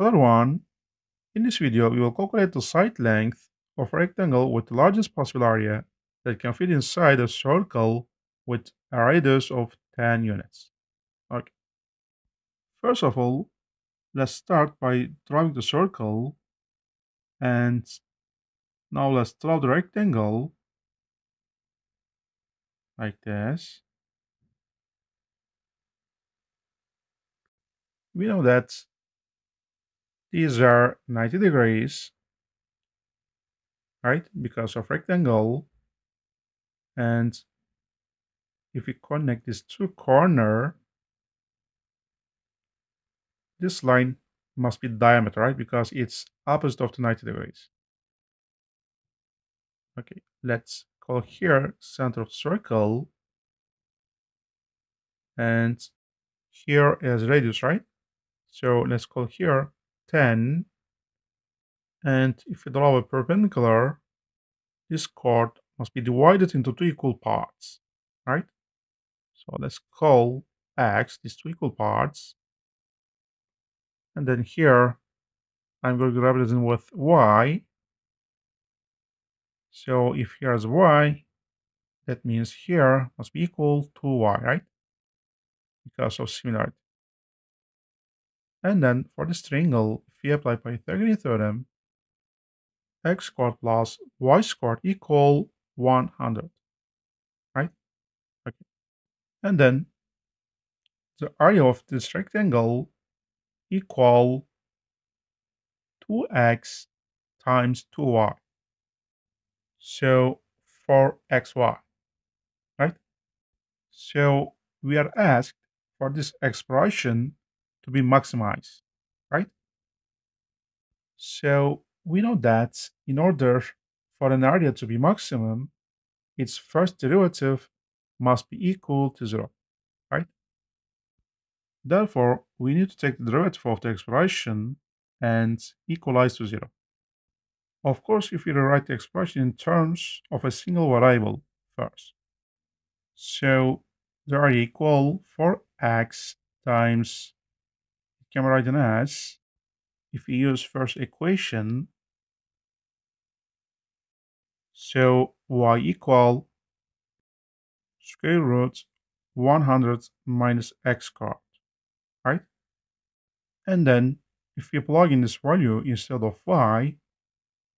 Color 1. In this video, we will calculate the side length of a rectangle with the largest possible area that can fit inside a circle with a radius of 10 units. Okay. First of all, let's start by drawing the circle, and now let's draw the rectangle like this. We know that these are 90 degrees, right, because of rectangle. And if we connect these two corners, this line must be diameter, right, because it's opposite of the 90 degrees. Okay, let's call here center of circle, and here is radius, right? So let's call here 10, and if you draw a perpendicular, this chord must be divided into two equal parts, right? So let's call x these two equal parts, and then here I'm going to represent it with y. So if here is y, that means here must be equal to y, right, because of similarity. And then for this triangle, if we apply Pythagorean theorem, x squared plus y squared equal 100, right? Okay. And then the area of this rectangle equal 2x times 2y. So for xy, right? So we are asked for this expression to be maximized, right? So we know that in order for an area to be maximum, its first derivative must be equal to 0, right? Therefore, we need to take the derivative of the expression and equalize to 0. Of course, if we rewrite the expression in terms of a single variable first. So the area equal 4x times, can write an as, if we use first equation, so y equal square root 100 minus x squared, right? And then if we plug in this value instead of y,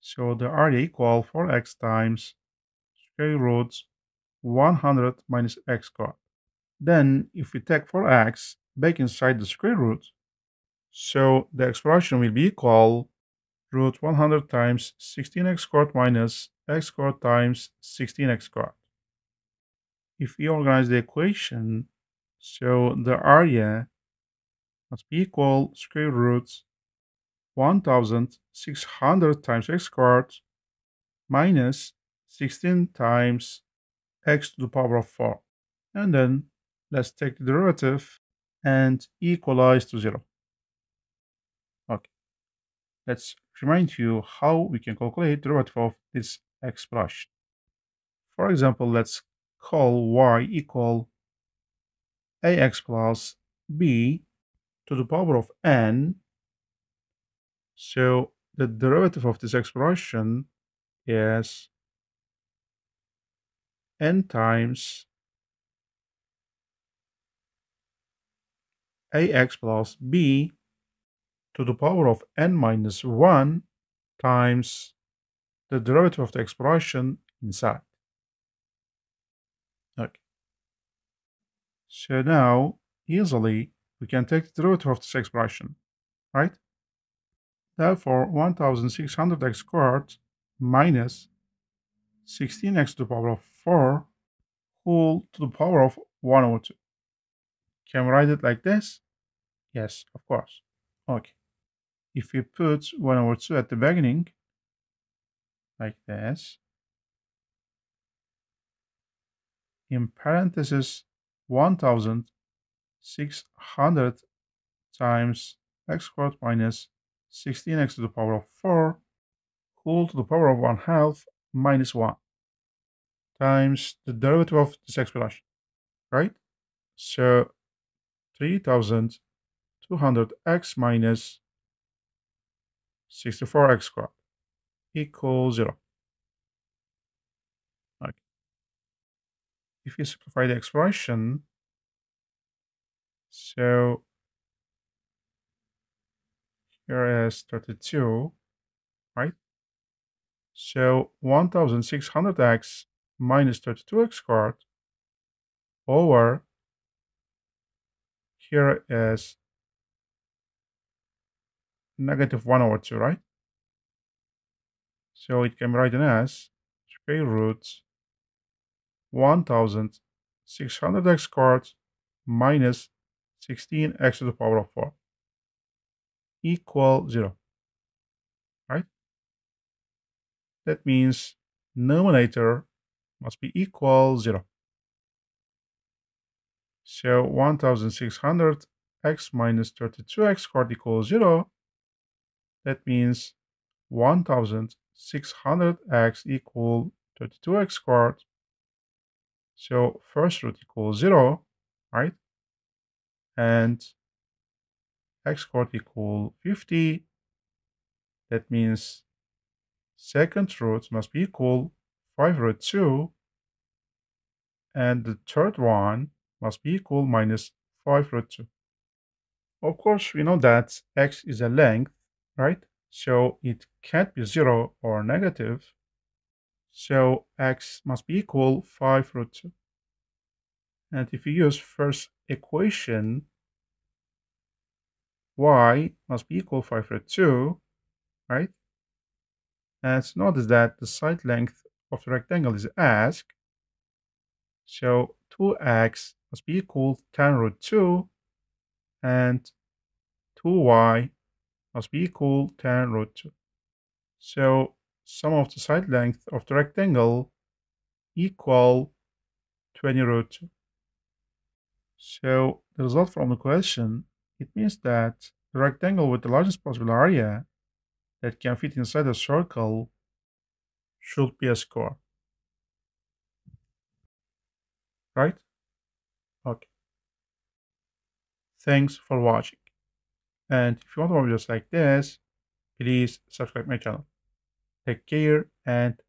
so the area equal 4x times square root 100 minus x squared. Then if we take 4x back inside the square root, so the expression will be equal root 100 times 16x squared minus x squared times 16x squared. If we organize the equation, so the area must be equal square root 1600 times x squared minus 16 times x to the power of 4. And then let's take the derivative and equalize to 0. Okay, let's remind you how we can calculate the derivative of this expression. For example, let's call y equal ax plus b to the power of n. So the derivative of this expression is n times ax plus b to the power of n minus 1 times the derivative of the expression inside. Okay. So now, easily, we can take the derivative of this expression, right? Therefore, 1600x squared minus 16x to the power of 4 whole to the power of 1 over 2. Can we write it like this? Yes, of course. Okay. If we put 1 over 2 at the beginning, like this, in parentheses 1600 times x squared minus 16x to the power of 4 whole to the power of 1/2 minus 1 times the derivative of this expression, right? So 3200x minus 64x squared equals 0. Okay. If you simplify the expression, so here is 32, right? So 1600x minus 32x squared over, here is negative 1 over 2, right? So it can be written as square root 1600x squared minus 16x to the power of 4 equal 0, right? That means numerator must be equal 0. So 1600x minus 32x squared equals 0. That means 1600x equal 32x squared. So first root equals 0, right? And x squared equal 50. That means second root must be equal 5 root 2. And the third one must be equal minus 5 root 2. Of course, we know that x is a length, right? So it can't be 0 or negative. So x must be equal 5 root 2. And if you use first equation, y must be equal 5 root 2, right? And notice that the side length of the rectangle is asked. So 2x must be equal 10 root 2, and 2y must be equal 10 root 2. So sum of the side length of the rectangle equal 20 root 2. So the result from the question, it means that the rectangle with the largest possible area that can fit inside a circle should be a square, right? Okay. Thanks for watching. And if you want more videos like this, please subscribe my channel. Take care and